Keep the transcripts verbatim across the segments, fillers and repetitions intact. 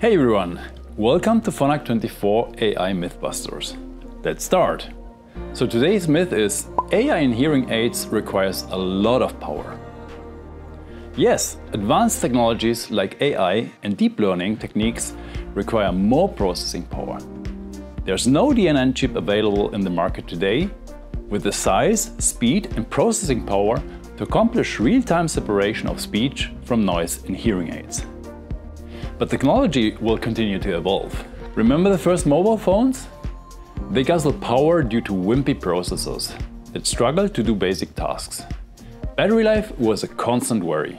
Hey everyone, welcome to Phonak twenty-four A I Mythbusters. Let's start. So today's myth is A I in hearing aids requires a lot of power. Yes, advanced technologies like A I and deep learning techniques require more processing power. There's no D N N chip available in the market today with the size, speed and processing power to accomplish real-time separation of speech from noise in hearing aids. But technology will continue to evolve. Remember the first mobile phones? They guzzled power due to wimpy processors that struggled to do basic tasks. Battery life was a constant worry.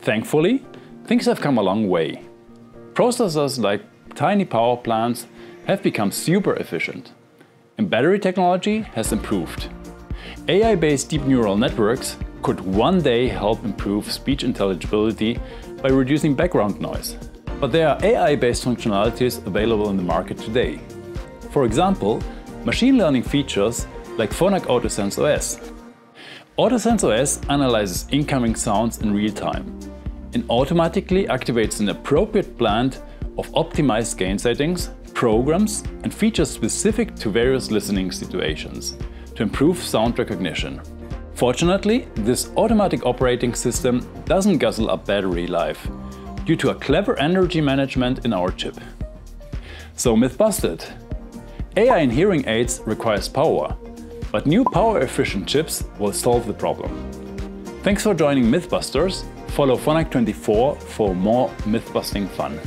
Thankfully, things have come a long way. Processors like tiny power plants have become super efficient, and battery technology has improved. A I-based deep neural networks could one day help improve speech intelligibility by reducing background noise. But there are A I-based functionalities available in the market today. For example, machine learning features like Phonak AutoSense O S. AutoSense O S analyzes incoming sounds in real time and automatically activates an appropriate blend of optimized gain settings, programs, and features specific to various listening situations to improve sound recognition. Fortunately, this automatic operating system doesn't guzzle up battery life, due to a clever energy management in our chip. So myth busted! A I in hearing aids requires power, but new power-efficient chips will solve the problem. Thanks for joining Mythbusters. Follow Phonak twenty-four for more myth-busting fun.